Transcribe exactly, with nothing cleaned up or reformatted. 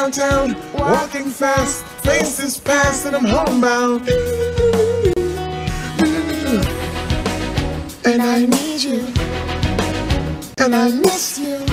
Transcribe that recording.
downtown, walking fast, faces pass, and I'm homebound. And I need you, and I miss you.